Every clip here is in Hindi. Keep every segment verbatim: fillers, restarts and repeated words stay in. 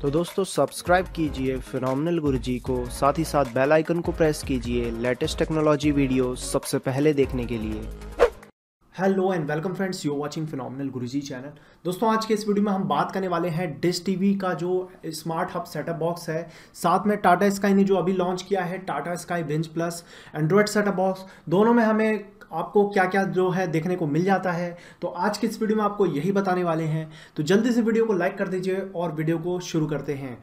तो दोस्तों सब्सक्राइब कीजिए फिनोमिनल गुरुजी को, साथ ही साथ बेल आइकन को प्रेस कीजिए लेटेस्ट टेक्नोलॉजी वीडियो सबसे पहले देखने के लिए। Hello and welcome friends, you watching phenomenal Guruji channel. दोस्तों आज के इस वीडियो में हम बात करने वाले हैं डिश टीवी का जो स्मार्ट हब सेटअप बॉक्स है, साथ में टाटा स्काई ने जो अभी लॉन्च किया है Tata Sky Binge Plus Android setup box, दोनों में हमें आपको क्या क्या जो है देखने को मिल जाता है। तो आज के इस वीडियो में आपको यही बताने वाले हैं, तो जल्दी से वीडियो को लाइक कर दीजिए और वीडियो को शुरू करते हैं।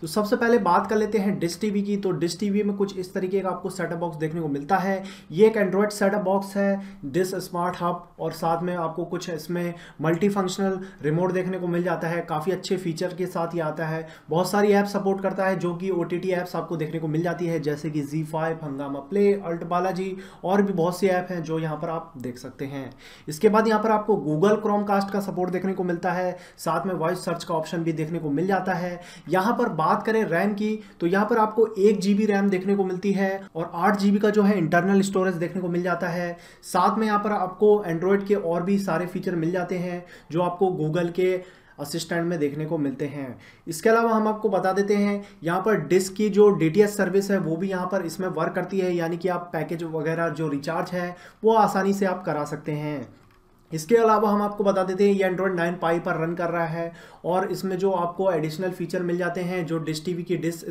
तो सबसे पहले बात कर लेते हैं डिश टीवी की। तो डिश टीवी में कुछ इस तरीके का आपको सेटअप बॉक्स देखने को मिलता है। ये एक एंड्रॉयड सेटअप बॉक्स है डिश स्मार्ट हब, और साथ में आपको कुछ इसमें मल्टी फंक्शनल रिमोट देखने को मिल जाता है। काफ़ी अच्छे फीचर के साथ ये आता है, बहुत सारी ऐप सपोर्ट करता है जो कि ओ टी टी ऐप्स आपको देखने को मिल जाती है, जैसे कि Zee five, Hungama Play, Alt Balaji और भी बहुत सी ऐप हैं जो यहाँ पर आप देख सकते हैं। इसके बाद यहाँ पर आपको गूगल क्रोमकास्ट का सपोर्ट देखने को मिलता है, साथ में वॉइस सर्च का ऑप्शन भी देखने को मिल जाता है। यहाँ पर बात करें रैम की, तो यहाँ पर आपको एक जीबी रैम देखने को मिलती है और आठ जीबी का जो है इंटरनल स्टोरेज देखने को मिल जाता है। साथ में यहाँ पर आपको एंड्रॉयड के और भी सारे फीचर मिल जाते हैं जो आपको गूगल के असिस्टेंट में देखने को मिलते हैं। इसके अलावा हम आपको बता देते हैं यहाँ पर डिश की जो डी टी एच सर्विस है वो भी यहाँ पर इसमें वर्क करती है, यानी कि आप पैकेज वगैरह जो रिचार्ज है वो आसानी से आप करा सकते हैं। इसके अलावा हम आपको बता देते हैं ये एंड्रॉयड नाइन पाई पर रन कर रहा है, और इसमें जो आपको एडिशनल फीचर मिल जाते हैं जो डिश टीवी की डिश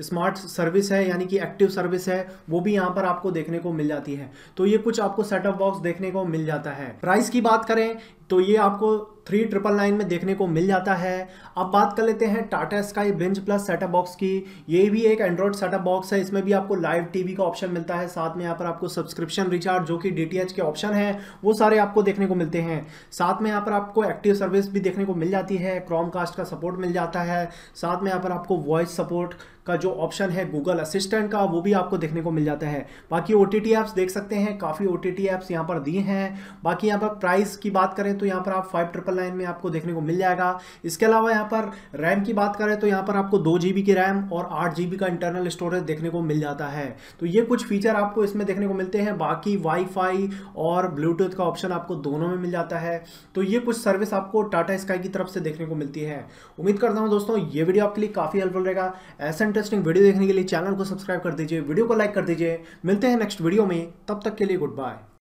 स्मार्ट सर्विस है यानी कि एक्टिव सर्विस है वो भी यहाँ पर आपको देखने को मिल जाती है। तो ये कुछ आपको सेटअप बॉक्स देखने को मिल जाता है। प्राइस की बात करें तो ये आपको थ्री ट्रिपल नाइन में देखने को मिल जाता है। अब बात कर लेते हैं Tata Sky Binge Plus setup box की। ये भी एक एंड्रॉयड सेटअप बॉक्स है, इसमें भी आपको लाइव टीवी का ऑप्शन मिलता है, साथ में यहाँ पर आपको सब्सक्रिप्शन रिचार्ज जो कि डीटीएच के ऑप्शन है वो सारे आपको देखने को मिलते हैं। साथ में यहाँ पर आपको एक्टिव सर्विस भी देखने को मिल जाती है, क्रोमकास्ट का सपोर्ट मिल जाता है, साथ में यहाँ पर आपको वॉइस सपोर्ट का जो ऑप्शन है गूगल असिस्टेंट का वो भी आपको देखने को मिल जाता है। बाकी ओ टी टी ऐप्स देख सकते हैं, काफ़ी ओ टी टी ऐप्स यहाँ पर दिए हैं। बाकी यहाँ पर प्राइस की बात करें तो यहाँ पर आप फाइव ट्रिपल नाइन में आपको देखने को मिल जाएगा। इसके अलावा यहाँ पर रैम की बात करें तो यहाँ पर आपको दो जी बी की रैम और आठ जी बी का इंटरनल स्टोरेज देखने को मिल जाता है। तो ये कुछ फीचर आपको इसमें देखने को मिलते हैं। बाकी वाईफाई और ब्लूटूथ का ऑप्शन आपको दोनों में मिल जाता है। तो ये कुछ सर्विस आपको टाटा स्काई की तरफ से देखने को मिलती है। उम्मीद करता हूँ दोस्तों ये वीडियो आपके लिए काफ़ी हेल्पफुल रहेगा। ऐसा इंटरेस्टिंग वीडियो देखने के लिए चैनल को सब्सक्राइब कर दीजिए, वीडियो को लाइक कर दीजिए। मिलते हैं नेक्स्ट वीडियो में, तब तक के लिए गुड बाय।